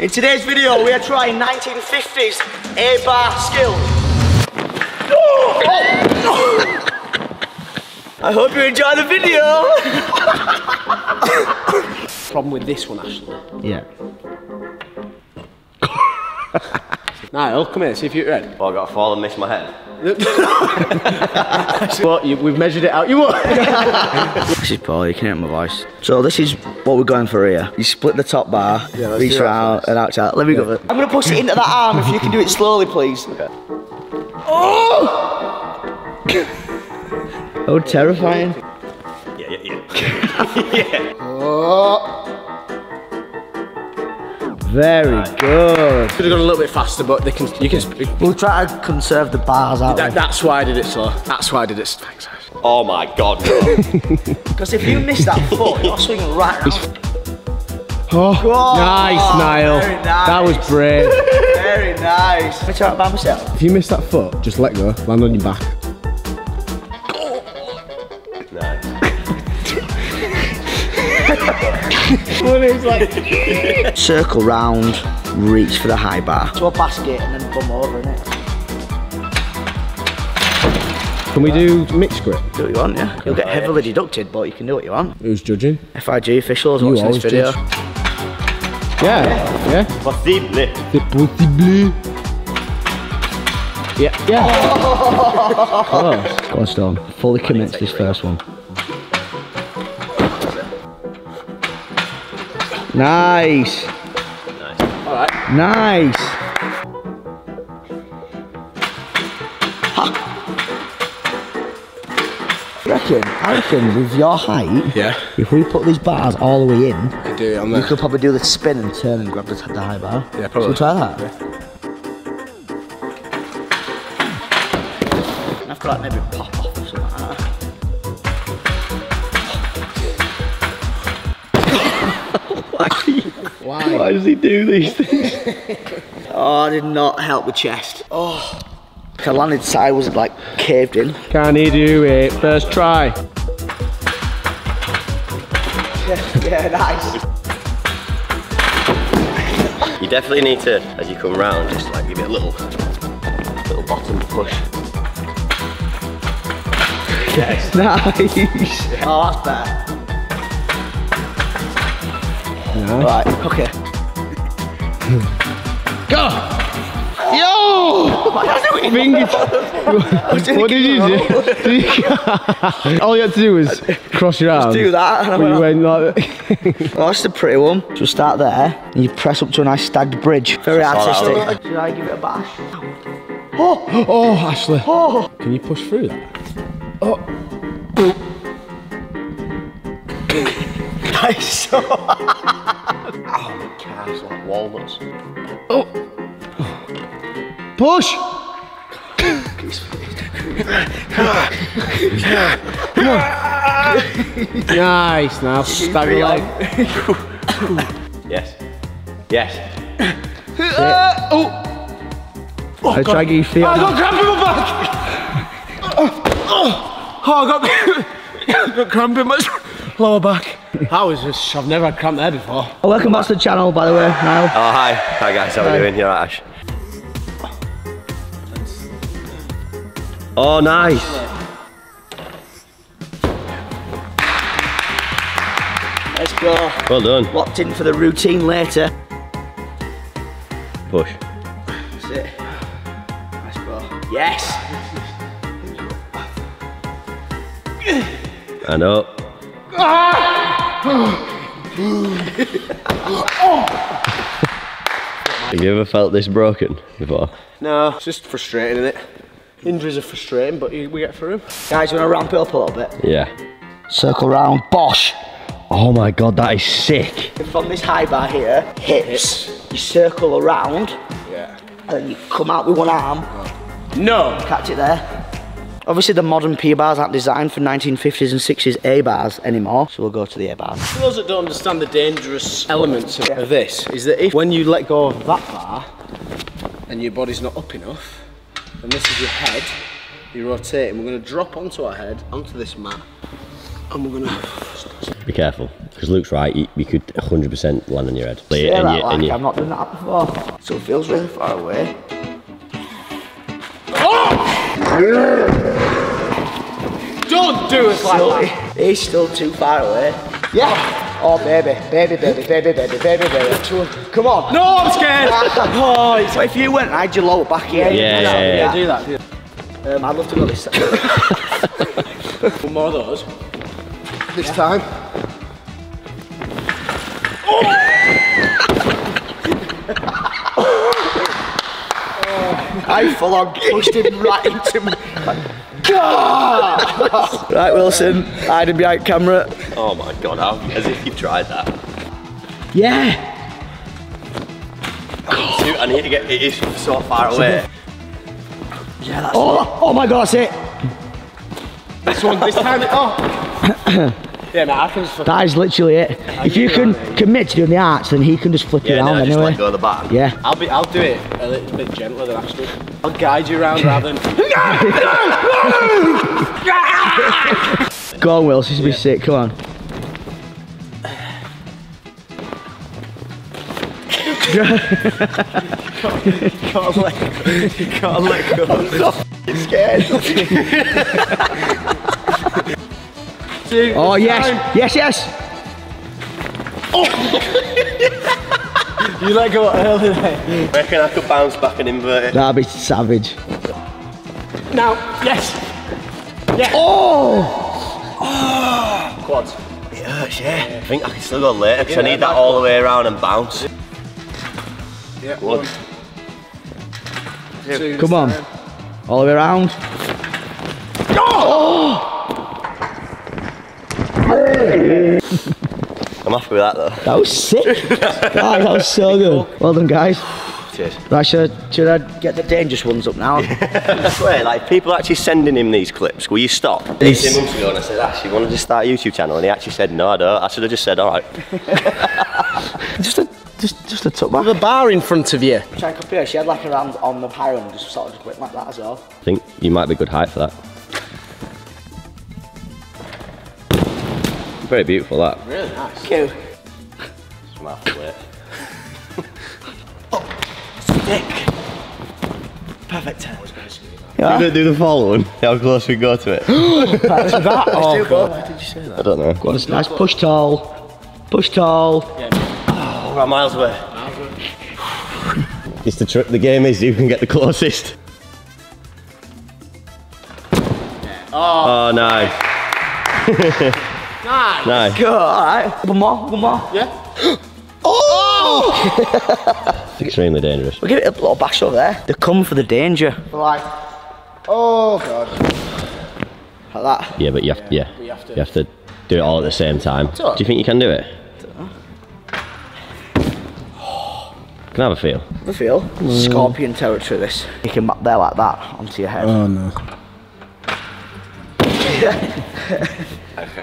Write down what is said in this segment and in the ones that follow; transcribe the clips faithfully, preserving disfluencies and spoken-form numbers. In today's video, we are trying nineteen fifties A-bar skill. Oh, oh, no. I hope you enjoy the video. Problem with this one, Ashley. Yeah. Nile, come here, see if you're ready. Oh, I got to fall and miss my head. Well, you, we've measured it out. You what? This is Paul, you can hear my voice. So this is what we're going for here. You split the top bar, yeah, reach out and out. Let me yeah. go. I'm going to push it into that arm if you can do it slowly, please. Okay. Oh! Oh, terrifying. Yeah, yeah, yeah. Yeah. Oh. Very right. good. Could have gone a little bit faster, but they can. You can. We'll try to conserve the bars out. That, that's why I did it slow. That's why I did it. Thanks. Oh my God, no. Because if you miss that foot, you're swinging right out. Oh, oh, nice, Nile. Very nice. That was brave. Very nice. Let me try it by myself. If you miss that foot, just let go. Land on your back. Like... Circle round, reach for the high bar. To a basket and then bum over, innit? Can we do mixed grip? Do what you want, yeah. You'll get heavily deducted, but you can do what you want. Who's judging? F I G officials watching this video. Judge. Yeah, yeah. Possible. C'est possible. Yeah, yeah. Oh. Go on, Storm. Fully commit to this first one. Nice. Nice. All right. Nice. Ha. I reckon, I reckon with your height, yeah. if we put these bars all the way in, you could, do it on you could probably do the spin and turn and grab the, the high bar. Yeah, probably. Should we try that? Yeah. I've got like maybe pop off or something like that. Why? Why does he do these things? Oh, I did not help the chest. Oh, I landed side was like caved in. Can he do it? First try. Yeah, yeah, nice. You definitely need to, as you come round, just like give it a little, little bottom push. Yes. Nice. Oh, that's better. No. Right, okay. Go! Yo! What, Finger what did you do? Did you... All you had to do was cross your arms. Just do that. And I went like that. Well, that's the pretty one. So start there, and you press up to a nice stagged bridge. Very artistic. Should I give it a bash? Oh! Oh, Ashley. Oh. Can you push through that? Oh. That is so hard. Oh, cars like walnuts. Oh. Push! Come on. Nice, now stag leg. Yes. Yes. Uh, oh. Oh, I try to get your feet on. I got cramp in my back. Oh, oh. oh I, got, I got cramp in my lower back. That was just, I've never had cramp there before. Oh, welcome back to the channel, by the way, Nile. Oh, hi. Hi, guys. How are you doing? You're right, Ash. Oh, nice. Let's go. Well done. Locked in for the routine later. Push. That's it. Let's go. Yes. And up. Have you ever felt this broken before? No, it's just frustrating, isn't it? Injuries are frustrating, but we get through them. Guys, you want to ramp it up a little bit? Yeah. Circle round, bosh! Oh my God, that is sick. From this high bar here, hips, hips. You circle around, yeah. and then you come out with one arm. No! Catch it there. Obviously the modern P-bars aren't designed for nineteen fifties and sixties A-bars anymore, so we'll go to the A-bars. For those that don't understand the dangerous elements of, yeah. of this, is that if when you let go of that bar, and your body's not up enough, and this is your head, you rotate, and we're going to drop onto our head, onto this mat, and we're going to... Be careful, because Luke's right, you, you could one hundred percent land on your head. Like, yeah, and that, you, like, and you... I've not done that before. So it feels really far away. Oh! Don't do it like that. He's still too far away. Yeah. Oh, baby, baby, baby, baby, baby, baby, baby. Come on. No, I'm scared. Oh, it's... But if you went and I had your lower back here. Yeah, yeah, yeah, yeah, yeah. Do that. Do that. Um, I'd love to go this time. One more of those. This yeah. time. Oh. I full on pushed him right into me. God! Right, Wilson, hiding behind camera. Oh my God, I'm, as if you've tried that. Yeah! Dude, I need to get, it is so far away. Yeah, that's oh, oh my God, that's it! This one, this time, oh! Yeah, no, I can just that is literally it. I if you can I mean. commit to doing the arts, then he can just flip yeah, it around no, just anyway. Let go of the back. Yeah. I'll be. I'll do it a little bit gentler than Ashley. I'll guide you around rather than. Go on, Will. This will yeah. be sick. Come on. You can't, you can't let go. You can't let go. I'm so f***ing scared. Dude, oh yes, time. yes, yes! Oh. You let go early there. Reckon I could bounce back and invert it. That'd be savage. Now, yes! Yes! Oh! Oh. Quads. It hurts, yeah. yeah. I think I can still go later because yeah, I need that all the way around and bounce. Yeah, one. Two. Two. Come on. All the way around. Oh! Oh. I'm happy with that though. That was sick. God, that was so good. Well done, guys. Cheers. Right, should, should I get the dangerous ones up now? Yeah. I swear, like, people actually sending him these clips. Will you stop? He's... eighteen months ago, and I said, Ash, you want to just start a YouTube channel? And he actually said, no, I don't. I should have just said, all right. Just a just, just a top back. With a bar in front of you. I'm trying to compare. She had like her hand on the power and just sort of just went like that as well. I think you might be good height for that. Very beautiful that. Really nice. Cute. It's my flip. Oh, stick. Perfect. Yeah. Do, the, do the following. How close we go to it. That's that. Oh, God. Why did you say that? I don't know. Go on, it's nice. Push tall. Push tall. Yeah. Oh, about miles away. Miles away. It's the trick. The game is you can get the closest. Yeah. Oh. Oh, nice. Nice. Nice. Good. All right. One more. One more. Yeah. Oh! It's extremely dangerous. We'll give it a little bash over there. They come for the danger. Like, oh God. Like that. Yeah, but you have, yeah. yeah. You, have to, you have to do it all at the same time. Do you think you can do it? I don't know. Can I have a feel? Have a feel. Mm. Scorpion territory, this. You can map there like that onto your head. Oh, no.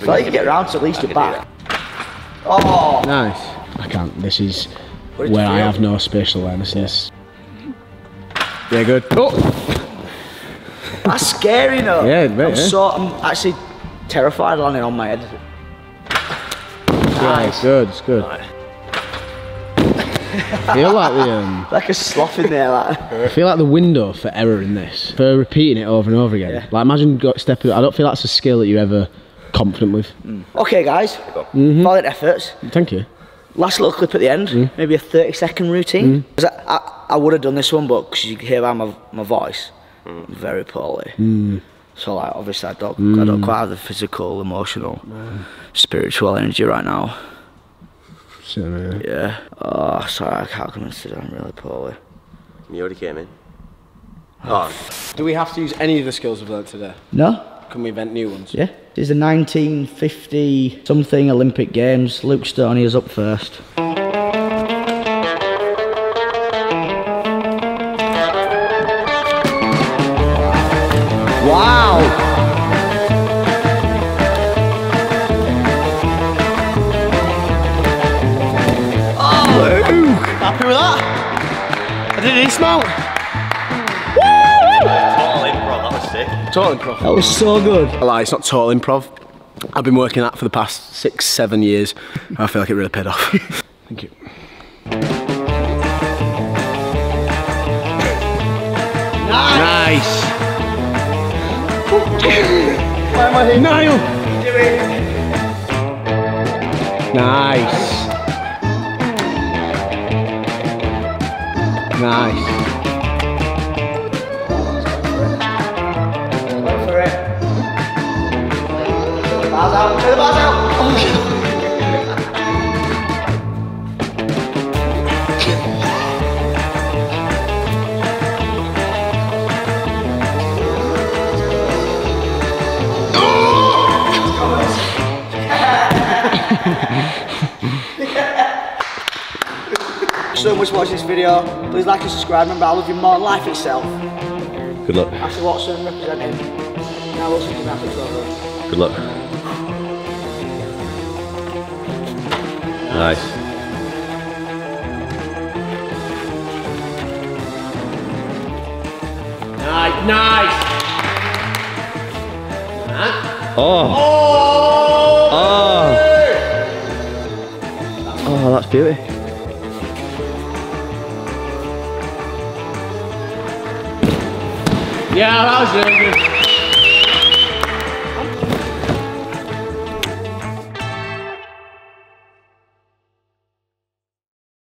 So like you can get around to at least your back. Oh! Nice. I can't. This is where I have no spatial awareness. Yes. Yeah, good. Oh! That's scary, though. Yeah, it I'm yeah. so. I'm actually terrified landing on my head. Nice. Yeah, good, it's good. Right. I feel like the. Um, like a sloth in there, like. I feel like the window for error in this, for repeating it over and over again. Yeah. Like, imagine stepping. I don't feel that's a skill that you ever. Confident with. Mm. Okay, guys, mm-hmm. Valid efforts. Thank you. Last little clip at the end, mm. maybe a thirty second routine. Mm. I, I, I would have done this one, but because you can hear by my, my voice, mm. very poorly. Mm. So, like, obviously, I don't, mm. I don't quite have the physical, emotional, mm. spiritual energy right now. Sure, yeah. yeah. Oh, sorry, I can't come and sit down really poorly. You already came in. Oh. Oh. Do we have to use any of the skills we've learned today? No. Can we invent new ones? Yeah. This is the nineteen fifty something Olympic Games. Luke Stoney is up first. Wow! Oh, Luke! Happy with that? I did an e-smile. Woo! Total improv, that was sick. Total improv. That was so good. I lie, it's not total improv. I've been working that for the past six, seven years. I feel like it really paid off. Thank you. Nice! Why am I here? Nile! Do it! Nice! Nice. Bars out, the bars out! Thanks so much for watching this video. Please like and subscribe. Remember, I love you more than life itself. Good luck. Ashley Watson representing Nile Wilson Gymnastics. Good luck. Nice. Nice, nice. Huh? Oh. Oh. Oh. Oh, that's beauty. Yeah, that was really good.